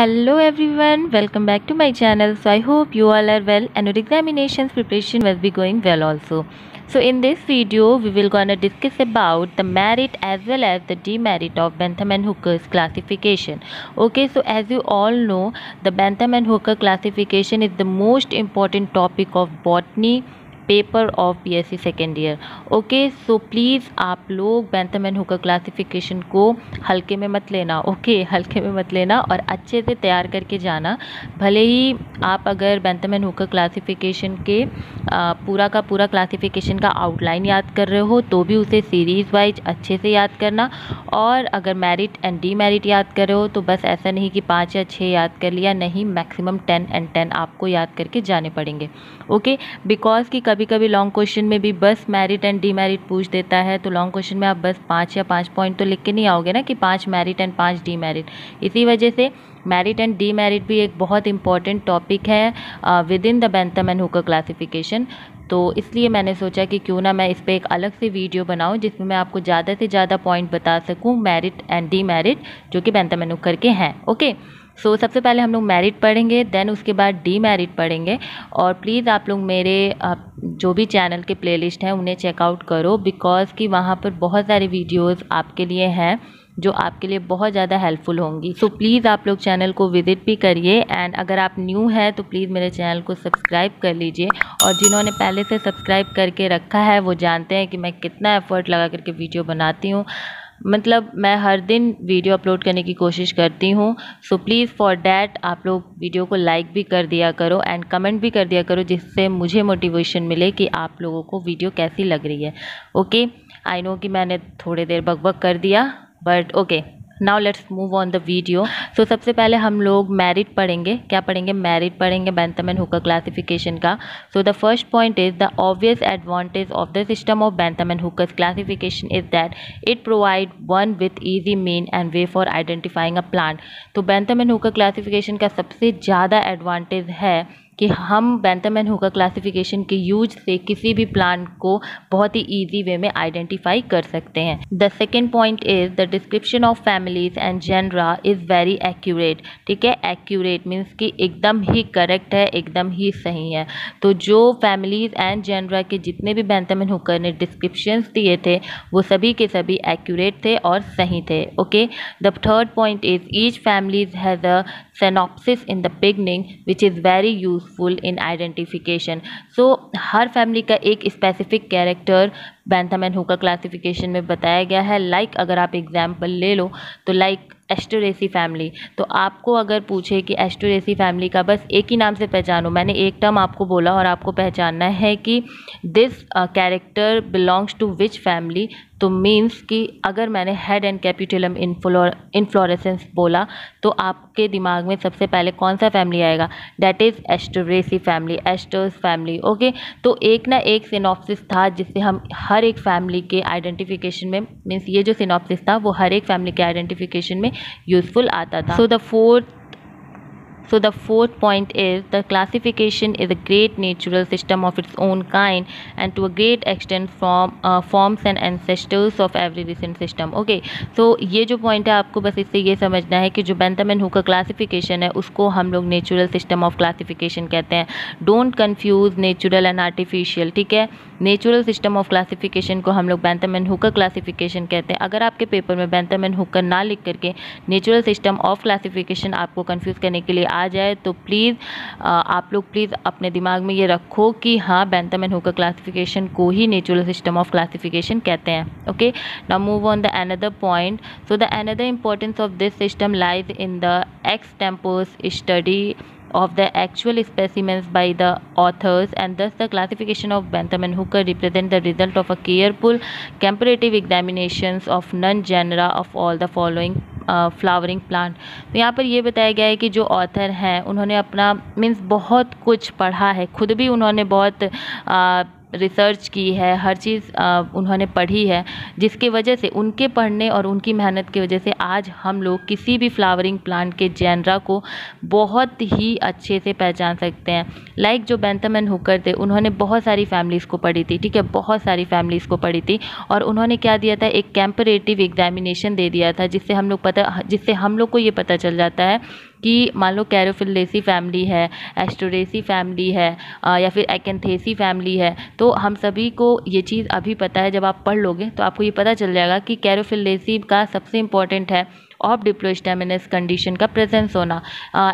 Hello everyone, welcome back to my channel. So I hope you all are well and your examinations preparation will be going well also. So in this video we will gonna discuss about the merit as well as the demerit of Bentham and Hooker's classification. Okay, so as you all know, the Bentham and Hooker classification is the most important topic of botany paper of BSc second year. Okay, so please आप लोग Bentham and Hooker classification को हल्के में मत लेना. Okay, हल्के में मत लेना और अच्छे से तैयार करके जाना. भले ही आप अगर बेंथम एंड हुकर क्लासिफिकेशन के पूरा का पूरा क्लासिफिकेशन का आउटलाइन याद कर रहे हो तो भी उसे सीरीज़ वाइज अच्छे से याद करना. और अगर मेरिट एंड डीमेरिट याद कर रहे हो तो बस ऐसा नहीं कि 5 या 6 याद कर लिया, नहीं, मैक्सिमम 10 एंड 10 आपको याद करके जाने पड़ेंगे. ओके, बिकॉज कि कभी-कभी लॉन्ग क्वेश्चन में भी बस मेरिट एंड डीमेरिट पूछ देता है, तो लॉन्ग क्वेश्चन में आप बस 5 या 5 पॉइंट तो लिख के नहीं आओगे ना कि 5 मेरिट एंड 5 डीमेरिट. इसी वजह से मेरिट एंड डीमेरिट भी एक बहुत इंपॉर्टेंट टॉपिक है within the Bentham and Hooker classification. तो इसलिए मैंने सोचा कि क्यों ना मैं इस पर एक अलग से वीडियो बनाऊं जिसमें मैं आपको ज़्यादा से ज़्यादा पॉइंट बता सकूं मेरिट एंड डीमेरिट जो कि बेंथम एंड हुकर के हैं. ओके, सो सबसे पहले हम लोग मेरिट पढ़ेंगे, देन उसके बाद डीमेरिट पढ़ेंगे. और प्लीज़ आप लोग मेरे जो भी चैनल के प्लेलिस्ट हैं उन्हें चेकआउट करो, बिकॉज़ कि वहाँ पर बहुत सारे वीडियोज़ आपके लिए हैं जो आपके लिए बहुत ज़्यादा हेल्पफुल होंगी. सो प्लीज़ आप लोग चैनल को विजिट भी करिए. एंड अगर आप न्यू हैं तो प्लीज़ मेरे चैनल को सब्सक्राइब कर लीजिए. और जिन्होंने पहले से सब्सक्राइब करके रखा है वो जानते हैं कि मैं कितना एफर्ट लगा करके वीडियो बनाती हूँ. मतलब मैं हर दिन वीडियो अपलोड करने की कोशिश करती हूँ. सो प्लीज़ फॉर डैट आप लोग वीडियो को लाइक भी कर दिया करो एंड कमेंट भी कर दिया करो, जिससे मुझे मोटिवेशन मिले कि आप लोगों को वीडियो कैसी लग रही है. ओके, आई नो कि मैंने थोड़ी देर बकबक कर दिया, but okay, now let's move on the video. So सबसे पहले हम लोग मेरिट पढ़ेंगे. क्या पढ़ेंगे? मेरिट पढ़ेंगे बेंथम एंड हुकर क्लासिफिकेशन का. So the first point is the obvious advantage of the system of Bentham and Hooker classification is that it provide one with easy mean and way for identifying a plant. तो Bentham and Hooker classification का सबसे ज़्यादा advantage है कि हम Bentham and Hooker classification के use से किसी भी प्लांट को बहुत ही ईजी वे में आइडेंटिफाई कर सकते हैं. The second point is the description of families and genera is very accurate. ठीक है, एक्यूरेट मीन्स कि एकदम ही करेक्ट है, एकदम ही सही है. तो जो फैमिलीज एंड जेनरा के जितने भी बेंथम एंड हुकर ने डिस्क्रिप्शंस दिए थे वो सभी के सभी एक्यूरेट थे और सही थे. Okay, the third point is each families has a synopsis in the beginning which is very useful in identification. So हर फैमिली का एक specific character Bentham and Hooker classification में बताया गया है. लाइक अगर आप एग्जाम्पल ले लो तो लाइक एस्टोरेसी फैमिली, तो आपको अगर पूछे कि एस्टोरेसी फैमिली का बस एक ही नाम से पहचानो, मैंने एक टर्म आपको बोला और आपको पहचानना है कि this character belongs to which family, तो मीन्स कि अगर मैंने हेड एंड कैपिटलम इन्फ्लोरेसेंस बोला तो आपके दिमाग में सबसे पहले कौन सा फैमिली आएगा? That is Asteraceae family, asters family. Okay, तो एक ना एक सिनॉप्सिस था जिससे हम हर एक फैमिली के आइडेंटिफिकेशन में, मीन्स ये जो सिनॉप्सिस था वो हर एक फैमिली के आइडेंटिफिकेशन में यूजफुल आता था. So the fourth point is the classification is a great natural system of its own kind and to a great extent forms and ancestors of every recent system. Okay, so ये जो point है आपको बस इससे ये समझना है कि जो बेंथम एंड हुकर क्लासिफिकेशन है उसको हम लोग नेचुरल सिस्टम ऑफ क्लासिफिकेशन कहते हैं. Don't confuse natural and artificial. ठीक है, नेचुरल सिस्टम ऑफ क्लासिफिकेशन को हम लोग बेंथम एंड हुकर क्लासिफिकेशन कहते हैं. अगर आपके पेपर में बेंथम एंड हुकर ना लिख करके नेचुरल सिस्टम ऑफ क्लासिफिकेशन आपको कन्फ्यूज़ करने के लिए आ जाए तो प्लीज़ आप लोग प्लीज़ अपने दिमाग में ये रखो कि हाँ, बेंथम एंड हुकर क्लासिफिकेशन को ही नेचुरल सिस्टम ऑफ क्लासिफिकेशन कहते हैं. Okay, now move on the another point. So the another importance of this system lies in the एक्सटेम्पोस study of the actual specimens by the authors and thus the classification of Bentham and Hooker represent the result of a careful comparative examinations of non genera of all the following flowering plant. तो यहाँ पर ये बताया गया है कि जो author हैं उन्होंने अपना means बहुत कुछ पढ़ा है, खुद भी उन्होंने बहुत रिसर्च की है, हर चीज़ उन्होंने पढ़ी है, जिसके वजह से उनके पढ़ने और उनकी मेहनत की वजह से आज हम लोग किसी भी फ्लावरिंग प्लांट के जेनरा को बहुत ही अच्छे से पहचान सकते हैं. लाइक जो बेंथम एंड हुकर थे उन्होंने बहुत सारी फैमिलीज़ को पढ़ी थी. ठीक है, बहुत सारी फैमिलीज़ को पढ़ी थी और उन्होंने क्या दिया था, एक कंपैरेटिव एग्जामिनेशन दे दिया था, जिससे हम लोग को ये पता चल जाता है कि मान लो कैरोफिलेसी फैमिली है, एस्टोरेसी फैमिली है या फिर एकेंथेसी फैमिली है, तो हम सभी को ये चीज़ अभी पता है। जब आप पढ़ लोगे तो आपको ये पता चल जाएगा कि कैरोफिलेसी का सबसे इम्पॉर्टेंट है ऑफ डिप्लोस्टेमिनस कंडीशन का प्रेजेंस होना,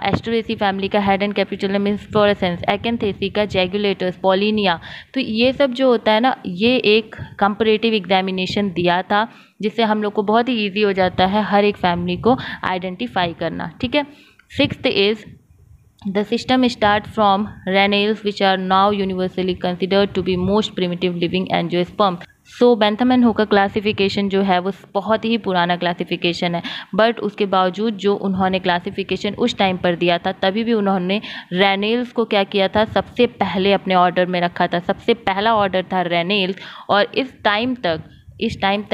एस्टोरेसी फैमिली का head and capitulum florescence, Acanthaceae का जैगुलेटर्स, पॉलिनिया। तो ये सब जो होता है ना, ये एक कंपैरेटिव एग्जामिनेशन दिया था जिससे हम लोग को बहुत ही ईजी हो जाता है हर एक फैमिली को आइडेंटिफाई करना। ठीक है, 6th is The system starts from renales, which are now universally considered to be most primitive living angiosperms. So Bentham and Hooker classification जो है वो बहुत ही पुराना क्लासिफिकेशन है, बट उसके बावजूद जो उन्होंने क्लासिफिकेशन उस टाइम पर दिया था, तभी भी उन्होंने रेनेल्स को क्या किया था, सबसे पहले अपने ऑर्डर में रखा था। सबसे पहला ऑर्डर था रेनेल्स, और इस टाइम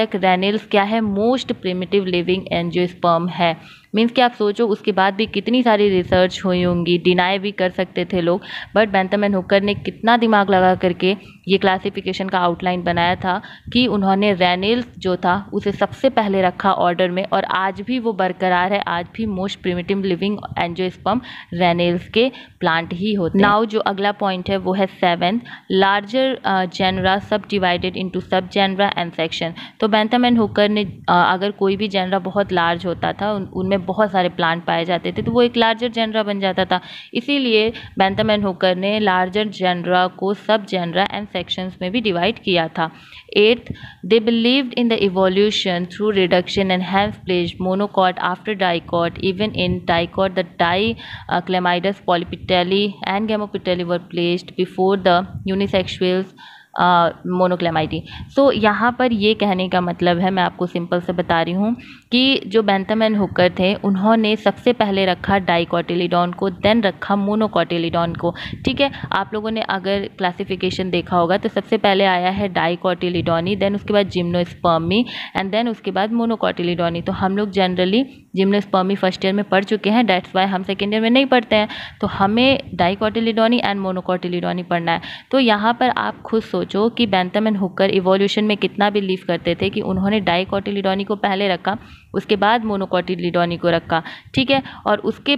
तक रेनेल्स क्या है, मोस्ट प्रिमिटिव लिविंग एंजियोस्पर्म है। मीन्स कि आप सोचो उसके बाद भी कितनी सारी रिसर्च हुई होंगी, डिनाई भी कर सकते थे लोग, बट बेंथम एंड हुकर ने कितना दिमाग लगा करके ये क्लासिफिकेशन का आउटलाइन बनाया था कि उन्होंने रेनेल्स जो था उसे सबसे पहले रखा ऑर्डर में, और आज भी वो बरकरार है। आज भी most primitive living angiosperm Ranales के प्लांट ही होते हैं। नाउ जो अगला पॉइंट है वो है 7th, larger genera sub divided into sub genera and section. तो बेंथम एंड हुकर ने अगर कोई भी जेनरा बहुत लार्ज होता था, उनमें बहुत सारे प्लांट पाए जाते थे, तो वो एक लार्जर जेनरा बन जाता था। इसीलिए बेंथम एंड हुकर ने लार्जर जेनरा को सब जेनरा एंड सेक्शंस में भी डिवाइड किया था। 8th, they believed in the evolution through reduction and hence pledge monocot after dicot, even in dicot the die क्लेमाइडस पॉलीपिटेली and gamopetaly were placed before the unisexuals मोनोक्लेमाइडी। So यहाँ पर ये कहने का मतलब है, मैं आपको सिंपल से बता रही हूँ कि जो बेंथम एंड हुकर थे उन्होंने सबसे पहले रखा डाइकोटिलिडॉन को, देन रखा मोनोकोटिलिडॉन को। ठीक है, आप लोगों ने अगर क्लासिफिकेशन देखा होगा तो सबसे पहले आया है डाइकोटिलिडॉनी, देन उसके बाद जिम्नोस्पर्मी, एंड देन उसके बाद मोनोकोटिलिडॉनी। तो हम लोग जनरली जिम्नोस्पर्मी फर्स्ट ईयर में पढ़ चुके हैं, डेट्स वाई हम सेकेंड ईयर में नहीं पढ़ते हैं, तो हमें डाइकोटिलिडॉनी एंड मोनोकोटिलिडॉनी पढ़ना है। तो यहाँ पर आप खुद सोचो कि बेंथम एंड हुकर इवोल्यूशन में कितना बिलीव करते थे कि उन्होंने डाइकोटिलिडॉनी को पहले रखा, उसके बाद मोनोकोटिलिडॉनी को रखा। ठीक है, और उसके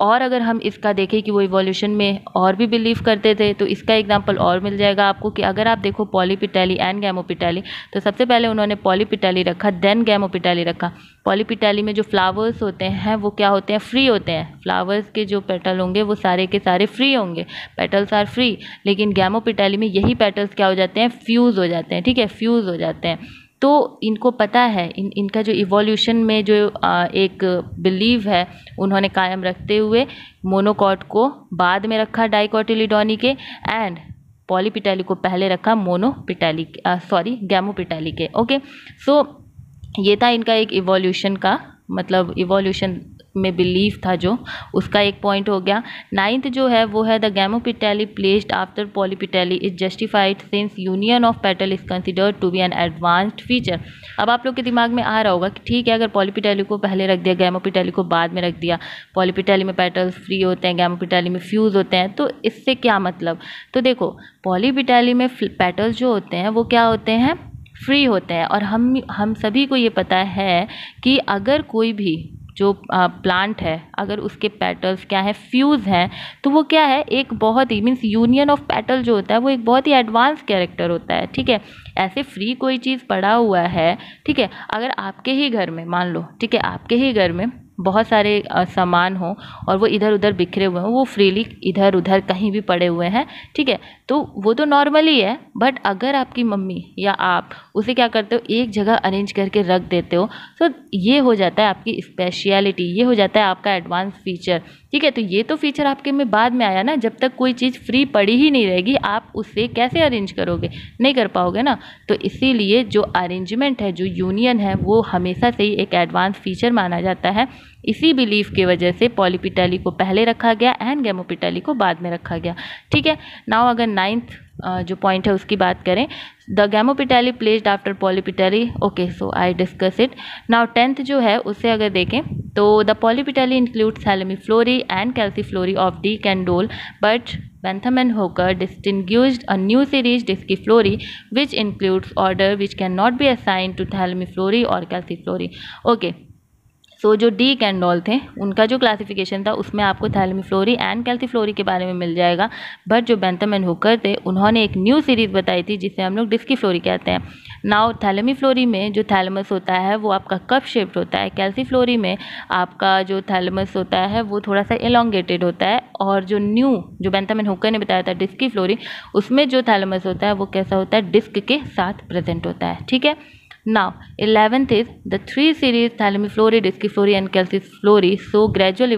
और अगर हम इसका देखें कि वो इवोल्यूशन में और भी बिलीव करते थे, तो इसका एग्जांपल और मिल जाएगा आपको कि अगर आप देखो पॉलीपिटेली एंड गैमोपिटेली, तो सबसे पहले उन्होंने पॉलीपिटेली रखा, देन गैमोपिटेली रखा। पॉलीपिटेली में जो फ्लावर्स होते हैं वो क्या होते हैं, फ्री होते हैं। फ्लावर्स के जो पेटल होंगे वो सारे के सारे फ्री होंगे, पेटल्स आर फ्री। लेकिन गैमोपिटेली में यही पेटल्स क्या हो जाते हैं, फ्यूज़ हो जाते हैं। ठीक है, फ्यूज़ हो जाते हैं। तो इनको पता है, इनका जो इवोल्यूशन में जो एक बिलीव है उन्होंने कायम रखते हुए मोनोकॉट को बाद में रखा डाइकोटिलिडॉनी के, एंड पॉलीपिटेली को पहले रखा मोनोपिटेली गैमोपिटेली के। ओके, सो ये था इनका एक इवोल्यूशन का, मतलब इवोल्यूशन में बिलीव था जो, उसका एक पॉइंट हो गया। 9th जो है वो है the gamopetaly placed after पॉलीपिटेली is justified since union of petal is considered to be an advanced feature. अब आप लोग के दिमाग में आ रहा होगा कि ठीक है, अगर पॉलीपिटेली को पहले रख दिया, गैमोपिटेली को बाद में रख दिया, पॉलीपिटेली में पेटल्स फ्री होते हैं, गैमोपिटेली में फ्यूज़ होते हैं, तो इससे क्या मतलब। तो देखो, पॉलीपिटेली में पेटल्स जो होते हैं वो क्या होते हैं, फ्री होते हैं। और हम सभी को ये पता है कि अगर कोई भी जो प्लांट है, अगर उसके पेटल्स क्या है, फ्यूज़ हैं, तो वो क्या है, एक बहुत ही मीन्स यूनियन ऑफ पेटल जो होता है वो एक बहुत ही एडवांस कैरेक्टर होता है। ठीक है, ऐसे फ्री कोई चीज़ पड़ा हुआ है, ठीक है, अगर आपके ही घर में मान लो, ठीक है, आपके ही घर में बहुत सारे सामान हो और वो इधर उधर बिखरे हुए हों, वो फ्रीली इधर उधर कहीं भी पड़े हुए हैं, ठीक है, तो वो तो नॉर्मली है। बट अगर आपकी मम्मी या आप उसे क्या करते हो, एक जगह अरेंज करके रख देते हो, तो ये हो जाता है आपकी स्पेशलिटी, ये हो जाता है आपका एडवांस फीचर। ठीक है, तो ये तो फीचर आपके में बाद में आया ना, जब तक कोई चीज़ फ्री पड़ी ही नहीं रहेगी आप उसे कैसे अरेंज करोगे, नहीं कर पाओगे ना। तो इसीलिए जो अरेंजमेंट है, जो यूनियन है, वो हमेशा से ही एक एडवांस फीचर माना जाता है। इसी बिलीफ की वजह से पॉलीपिटेली को पहले रखा गया एंड गैमोपिटेली को बाद में रखा गया। ठीक है, नाउ अगर 9th जो पॉइंट है उसकी बात करें, the gamopetaly placed after पॉलीपिटेली, okay, so I discuss it. Now 10th जो है उसे अगर देखें तो the पॉलीपिटेली include Thalamiflorae and कैल्सीफ्लोरी of de Candolle, but Bentham and Hooker distinguished a new series डिस्कीफ्लोरी which includes order which can not be assigned to थैलमीफ्लोरी or कैल्सीफ्लोरी। Okay, सो जो D Candolle थे उनका जो क्लासिफिकेशन था उसमें आपको थैलमीफ्लोरी एंड कैल्सीफ्लोरी के बारे में मिल जाएगा। बट जो बेंथम एंड हुकर थे उन्होंने एक न्यू सीरीज़ बताई थी जिसे हम लोग डिस्कीफ्लोरी कहते हैं। नाउ थैलमीफ्लोरी में जो थैलमस होता है वो आपका कप शेप्ड होता है, कैल्सीफ्लोरी में आपका जो थैलमस होता है वो थोड़ा सा एलोंगेटेड होता है, और जो न्यू जो बेंथम एंड हुकर ने बताया था डिस्कीफ्लोरी उसमें जो थैलमस होता है वो कैसा होता है, डिस्क के साथ प्रेजेंट होता है। ठीक है। Now, 11th is the three series Thalamophlory, Disciflory and Calciflory show gradual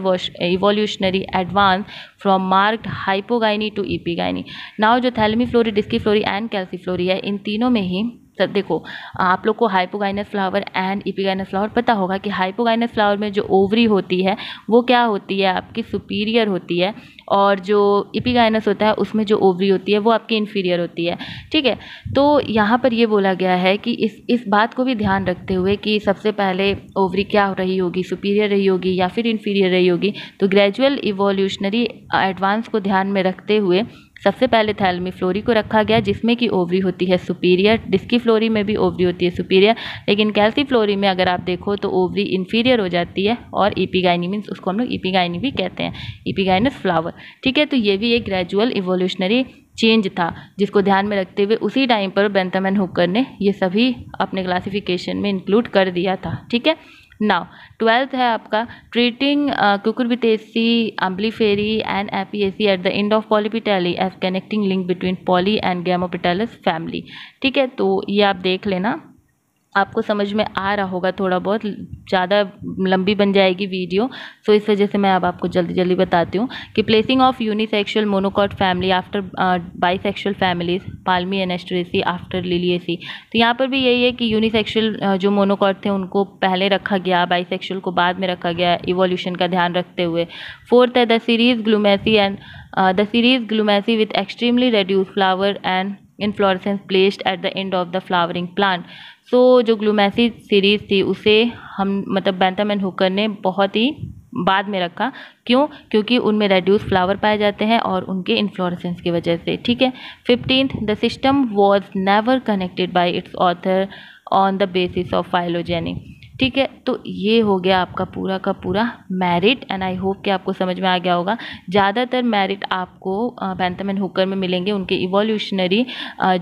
evolutionary advance from marked hypogyny to epigyny. Now, जो Thalamophlory, Disciflory and Calciflory है, इन तीनों में ही सब देखो आप लोग को hypogynous flower and epigynous flower पता होगा कि हाइपोगाइनस फ्लावर में जो ओवरी होती है वो क्या होती है, आपकी सुपीरियर होती है, और जो एपिगाइनस होता है उसमें जो ओवरी होती है वो आपकी इन्फीरियर होती है। ठीक है। तो यहाँ पर ये बोला गया है कि इस बात को भी ध्यान रखते हुए कि सबसे पहले ओवरी क्या रही होगी, सुपीरियर रही होगी या फिर इन्फीरियर रही होगी। तो ग्रेजुअल इवोल्यूशनरी एडवांस को ध्यान में रखते हुए सबसे पहले थैलमीफ्लोरी को रखा गया जिसमें कि ओवरी होती है सुपीरियर, डिस्कीफ्लोरी में भी ओवरी होती है सुपीरियर, लेकिन कैल्सीफ्लोरी में अगर आप देखो तो ओवरी इन्फीरियर हो जाती है, और एपिगाइनी मीन्स उसको हम लोग एपिगाइनी भी कहते हैं, एपिगाइनस फ्लावर। ठीक है। तो ये भी एक ग्रेजुअल इवोल्यूशनरी चेंज था जिसको ध्यान में रखते हुए उसी टाइम पर बेंथम एंड हुकर ने ये सभी अपने क्लासिफिकेशन में इंक्लूड कर दिया था। ठीक है। नाउ 12th है आपका treating Cucurbitaceae, Umbelliferae and Apiaceae at the end of पॉलीपिटेली as connecting link between poly and gamopetalous family. ठीक है। तो ये आप देख लेना, आपको समझ में आ रहा होगा, थोड़ा बहुत ज़्यादा लंबी बन जाएगी वीडियो, सो इस वजह से मैं अब आपको जल्दी जल्दी बताती हूँ कि placing of unisexual monocot family after bisexual families Palmae and Asteraceae after Liliaceae. तो यहाँ पर भी यही है कि यूनिसेक्सुअल जो मोनोकॉट थे उनको पहले रखा गया, बाइसेक्सुअल को बाद में रखा गया, इवोल्यूशन का ध्यान रखते हुए। 4th है the series Glumaceae and the series Glumaceae with extremely reduce flower and inflorescence placed at the end of the flowering plant. So जो ग्लूमेसी सीरीज़ थी उसे हम मतलब बेंथम एंड हुकर ने बहुत ही बाद में रखा, क्यों? क्योंकि उनमें रेड्यूस फ्लावर पाए जाते हैं और उनके इन्फ्लोरेसेंस की वजह से। ठीक है। 15th the system was never connected by its author on the basis of phylogeny. ठीक है। तो ये हो गया आपका पूरा का पूरा मैरिट, एंड आई होप कि आपको समझ में आ गया होगा। ज़्यादातर मैरिट आपको बेंथम एंड हुकर में मिलेंगे, उनके इवोल्यूशनरी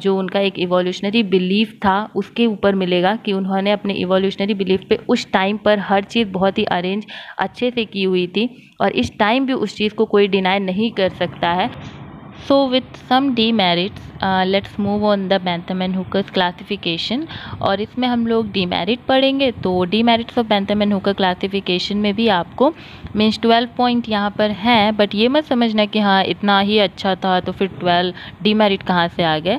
जो उनका एक इवोल्यूशनरी बिलीफ था उसके ऊपर मिलेगा कि उन्होंने अपने इवोल्यूशनरी बिलीफ पे उस टाइम पर हर चीज़ बहुत ही अरेंज अच्छे से की हुई थी, और इस टाइम भी उस चीज़ को कोई डिनाई नहीं कर सकता है। So with some demerits, let's move on the Bentham and Hooker's classification। और इसमें हम लोग demerit पढ़ेंगे। तो demerits of Bentham and Hooker classification में भी आपको मीन्स 12 पॉइंट यहाँ पर हैं, बट ये मत समझना कि हाँ इतना ही अच्छा था तो फिर 12 demerit कहाँ से आ गए।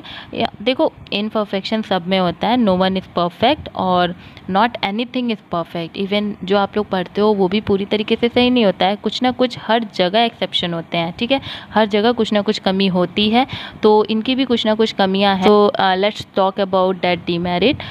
देखो imperfection सब में होता है, no one is perfect और not anything is perfect। Even जो आप लोग पढ़ते हो वो भी पूरी तरीके से सही नहीं होता है, कुछ ना कुछ हर जगह एक्सेप्शन होते हैं। ठीक है। हर जगह कुछ ना कुछ कमी होती है, तो इनकी भी कुछ ना कुछ कमियां हैं। तो let's talk about that demerit.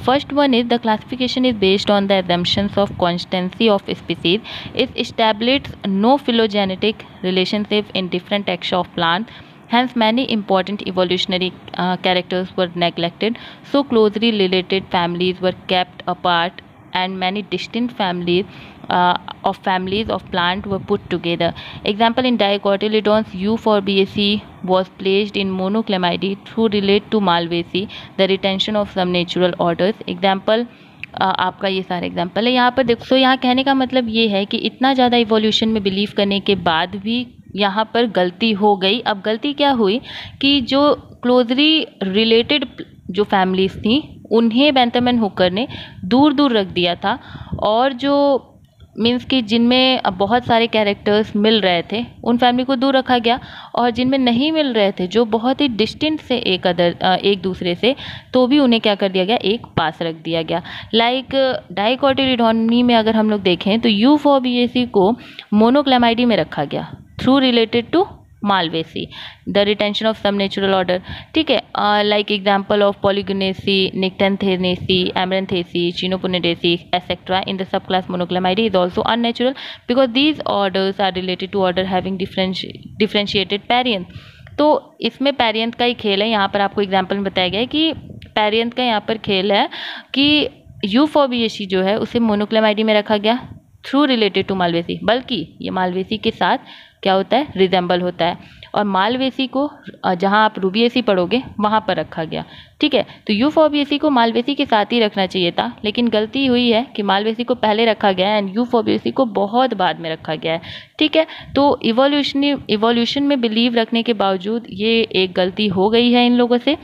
First one is the classification is based on the assumptions of constancy of species. It establishes no phylogenetic relationship in different types of plant, hence many important evolutionary characters were neglected, so closely related families were kept apart and many distinct families of plant were put together. Example in Dicotyledons, U4BAC was placed in Monoclemidae to relate to Malvaceae, the retention of some natural orders. Example आपका ये सारा example है यहाँ पर देखो। सो यहाँ कहने का मतलब ये है कि इतना ज़्यादा इवोल्यूशन में बिलीव करने के बाद भी यहाँ पर गलती हो गई। अब गलती क्या हुई कि जो क्लोजली रिलेटेड जो फैमिलीज़ थी उन्हें बेंथम एंड हुकर ने दूर दूर रख दिया था, और जो मीन्स कि जिनमें बहुत सारे कैरेक्टर्स मिल रहे थे उन फैमिली को दूर रखा गया, और जिनमें नहीं मिल रहे थे जो बहुत ही डिस्टेंट से एक दूसरे से, तो भी उन्हें क्या कर दिया गया, एक पास रख दिया गया। लाइक डाइकोटिलेडोनी में अगर हम लोग देखें तो U4BAC को मोनोक्लेमाइडी में रखा गया through related to Malvaceae, the retention of some natural order। ठीक है। Like example of Polygonaceae, Nyctanthinaceae, Amaranthaceae, Chinopunidaceae, etc. in the subclass Monoclemidae is also unnatural because these orders are related to order having differentiated parents। तो इसमें parent का ही खेल है। यहाँ पर आपको example में बताया गया है कि parent का यहाँ पर खेल है कि U4BAC जो है उसे मोनोक्लेमाइडी में रखा गया, थ्रू रिलेटेड टू मालवेसी, बल्कि ये मालवेसी के साथ क्या होता है, रिजेंबल होता है। और मालवेसी को जहाँ आप रूबीएसी पढ़ोगे वहाँ पर रखा गया, ठीक है। तो यूफोबीएसी को मालवेसी के साथ ही रखना चाहिए था, लेकिन गलती हुई है कि मालवेसी को पहले रखा गया है एंड यूफोबीएसी को बहुत बाद में रखा गया है, ठीक है। तो इवोल्यूशन में बिलीव रखने के बावजूद ये एक गलती हो गई है इन लोगों से।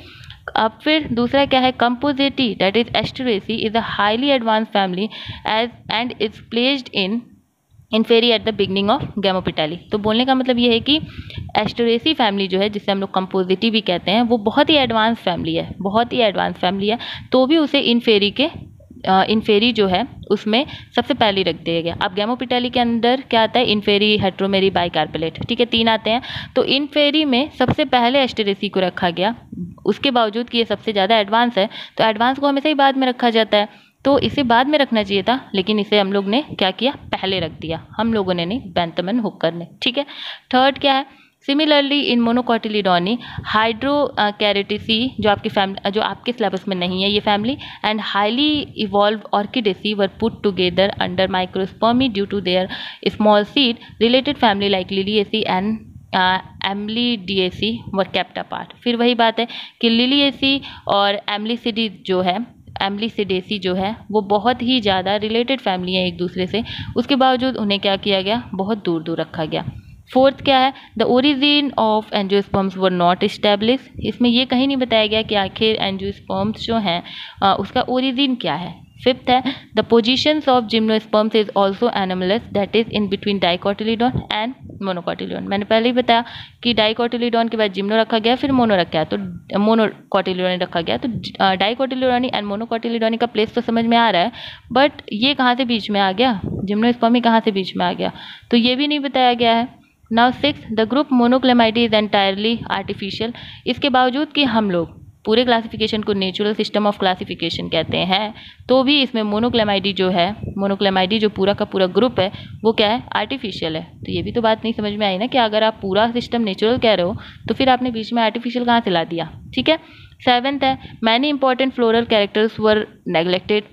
अब फिर दूसरा क्या है, Compositae that is Asteraceae is a highly advance family as and is placed in Inferae at the beginning of गैमोपिटाली। तो बोलने का मतलब ये है कि एस्टरेसी फैमिली जो है, जिसे हम लोग कंपोजिटी भी कहते हैं, वो बहुत ही एडवांस फैमिली है, बहुत ही एडवांस फैमिली है, तो भी उसे इनफेरी जो है उसमें सबसे पहले रख दिया गया। अब गैमोपिटाली के अंदर क्या आता है, इनफेरी, हेट्रोमेरी, बाइकार्पेलेट, ठीक है, तीन आते हैं। तो इनफेरी में सबसे पहले एस्टरेसी को रखा गया, उसके बावजूद कि ये सबसे ज़्यादा एडवांस है, तो एडवांस को हमेशा ही बाद में रखा जाता है, तो इसे बाद में रखना चाहिए था, लेकिन इसे हम लोग ने क्या किया, पहले रख दिया, हम लोगों ने नहीं, बेंथम हुकर ने, ठीक है। थर्ड क्या है, सिमिलरली इन मोनोकोटिलिडोनी हाइड्रोकैरेटिसी, जो आपकी फैमिली, जो आपके सिलेबस में नहीं है ये family, and highly evolve Orchidaceae were put together under Microspermae due to their small seed related family like Liliaceae and Amaryllidaceae were kept apart. फिर वही बात है कि लिलिएसी और एम्लीसिडी जो है, एम्लीसिडेसी जो है, वो बहुत ही ज़्यादा रिलेटेड फैमिली है एक दूसरे से, उसके बावजूद उन्हें क्या किया गया, बहुत दूर दूर रखा गया। फोर्थ क्या है, the origin of angiosperms were not establish. इसमें यह कहीं नहीं बताया गया कि आखिर एंजियोस्पर्म्स जो हैं उसका ओरिजिन क्या है। फिफ्थ है, the positions of gymnosperms is also anomalous that is in between dicotyledon and monocotyledon. मैंने पहले ही बताया कि डाइकोटिलिडॉन के बाद जिम्नो रखा गया, फिर मोनो रखा, तो मोनोकोटिलिडॉन रखा गया। तो डाइकोटिलिडॉनी एंड मोनोकोटिलिडॉनी का प्लेस तो समझ में आ रहा है, बट ये कहाँ से बीच में आ गया, जिम्नोस्पर्मी कहाँ से बीच में आ गया, तो ये भी नहीं बताया गया है। Now six, the group मोनोक्लेमाइडी is entirely artificial. इसके बावजूद कि हम लोग पूरे क्लासिफिकेशन को नेचुरल सिस्टम ऑफ क्लासिफिकेशन कहते हैं, तो भी इसमें मोनोक्लेमाइडी जो है, मोनोक्लेमाइडी जो पूरा का पूरा ग्रुप है, वो क्या है, आर्टिफिशियल है। तो ये भी तो बात नहीं समझ में आई ना कि अगर आप पूरा सिस्टम नेचुरल कह रहे हो तो फिर आपने बीच में आर्टिफिशियल कहाँ से ला दिया, ठीक है। सेवन्थ है, many important floral characters were neglected.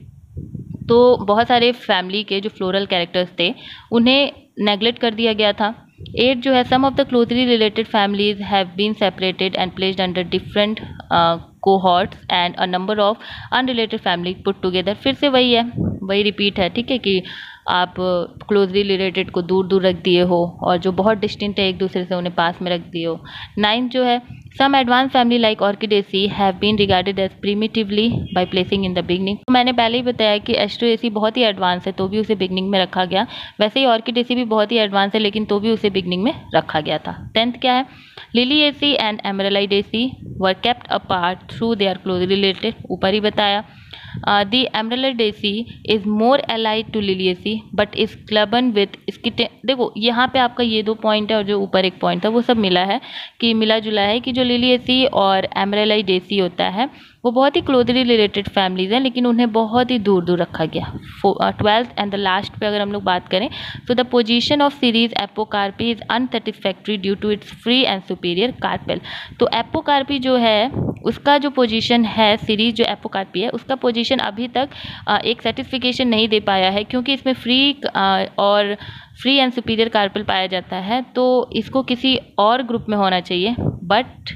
तो बहुत सारे फैमिली के जो फ्लोरल कैरेक्टर्स थे उन्हें नेग्लेक्ट कर दिया गया था। एट जो है, some of the closely related families have been separated and placed under different cohorts and a number of unrelated family put together. फिर से वही है, वही रिपीट है, ठीक है, कि आप क्लोजली रिलेटेड को दूर दूर रख दिए हो और जो बहुत डिस्टिंक्ट है एक दूसरे से उन्हें पास में रख दिए हो। नाइन्थ जो है, some advance family like Orchidaceae have been regarded as primitively by placing in the beginning. मैंने पहले ही बताया कि एस्टरेसी बहुत ही एडवांस है, तो भी उसे बिगनिंग में रखा गया। वैसे ही ऑर्किडेसी भी बहुत ही एडवांस है, लेकिन तो भी उसे बिगनिंग में रखा गया था। टेंथ क्या है, Liliaceae and Amaryllidaceae were kept apart through they are closely related, ऊपर ही बताया। The Amaryllidaceae is more allied to Liliaceae but is clubbed with स्किटे। देखो यहाँ पे आपका ये दो पॉइंट है और जो ऊपर एक पॉइंट था वो सब मिला है, कि मिला जुला है कि जो लिलिएसी और एमरालाइडेसी होता है वो बहुत ही क्लोजली रिलेटेड फैमिलीज़ हैं, लेकिन उन्हें बहुत ही दूर दूर रखा गया। 12th एंड द लास्ट पे अगर हम लोग बात करें तो the position of series Apocarpae is unsatisfactory due to its free and superior carpel. तो एपोकार्पी जो है उसका जो पोजीशन है, सीरीज जो एपोकार्पी है उसका पोजीशन अभी तक एक सेटिस्फिकेशन नहीं दे पाया है, क्योंकि इसमें फ्री एंड सुपीरियर कार्पेल पाया जाता है, तो इसको किसी और ग्रुप में होना चाहिए, बट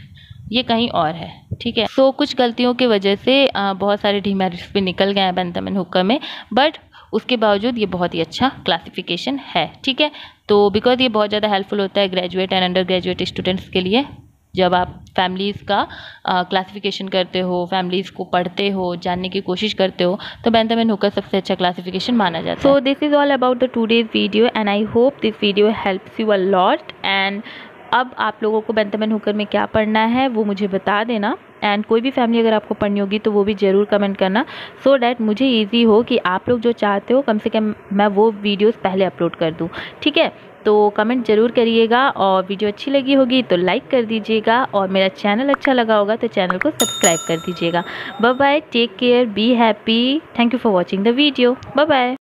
ये कहीं और है, ठीक है। सो कुछ गलतियों की वजह से बहुत सारे डीमेरिट्स भी निकल गए हैं बेंथम एंड हुकर में, बट उसके बावजूद ये बहुत ही अच्छा क्लासिफिकेशन है, ठीक है। तो बिकॉज ये बहुत ज़्यादा हेल्पफुल होता है graduate and undergraduate students के लिए, जब आप फैमिलीज़ का क्लासिफिकेशन करते हो, फैमिलीज़ को पढ़ते हो, जानने की कोशिश करते हो, तो बेंथम एंड हुकर सबसे अच्छा क्लासिफिकेशन माना जाता है। So this is all about the today's video and I hope this video helps you a lot. And अब आप लोगों को बेंथम एंड हुकर में क्या पढ़ना है वो मुझे बता देना, एंड कोई भी फैमिली अगर आपको पढ़नी होगी तो वो भी ज़रूर कमेंट करना, सो डैट मुझे ईजी हो कि आप लोग जो चाहते हो कम से कम मैं वो वीडियोस पहले अपलोड कर दूँ, ठीक है। तो कमेंट ज़रूर करिएगा, और वीडियो अच्छी लगी होगी तो लाइक कर दीजिएगा, और मेरा चैनल अच्छा लगा होगा तो चैनल को सब्सक्राइब कर दीजिएगा। Bye bye, take care, be happy, thank you for watching the video, bye bye.